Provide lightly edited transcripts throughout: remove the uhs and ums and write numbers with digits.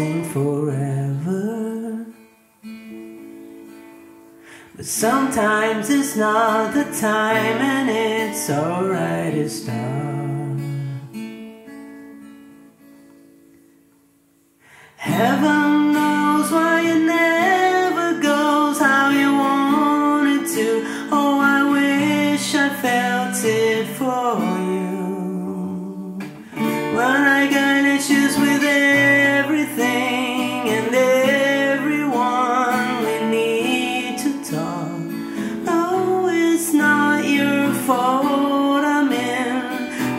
sing forever. But sometimes it's not the time, and it's alright to stop. Heaven knows why it never goes how you want it to. Oh, I wish I felt it for you. When I got issues with everything and everyone, we need to talk. Oh, it's not your fault I'm in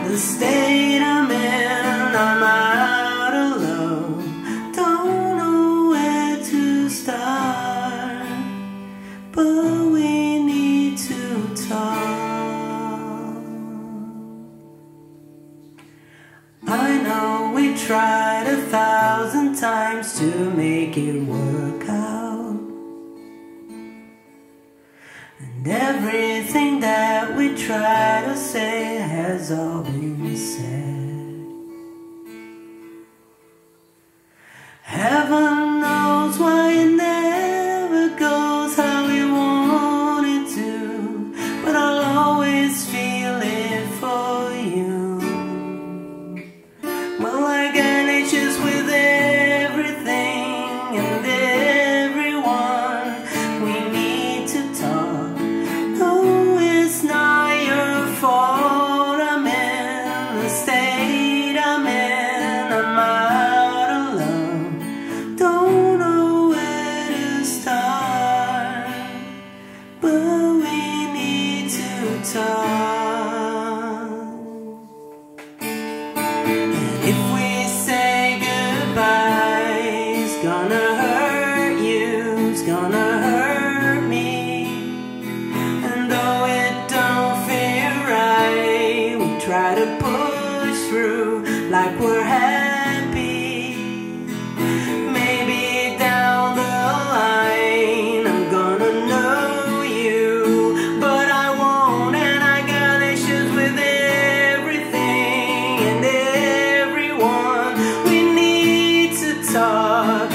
the state I'm in. I'm out of love, don't know where to start, but we need to talk. I know we tried 1,000 times to make it work out, and everything that we try to say has all been said. Heaven knows why it never goes how we want it to, but I'll always feel it for you. Well, I got issues with everything and everyone, we need to talk. No, it's not your fault I'm in the state I'm in. I'm out of love, don't know where to start, but we need to talk. If we say goodbye, it's gonna hurt you, it's gonna hurt me. And though it don't feel right, we try to push through like we're happy. Maybe down the line I'm gonna know you, but I won't, and I got issues with everything and everyone. We need to talk.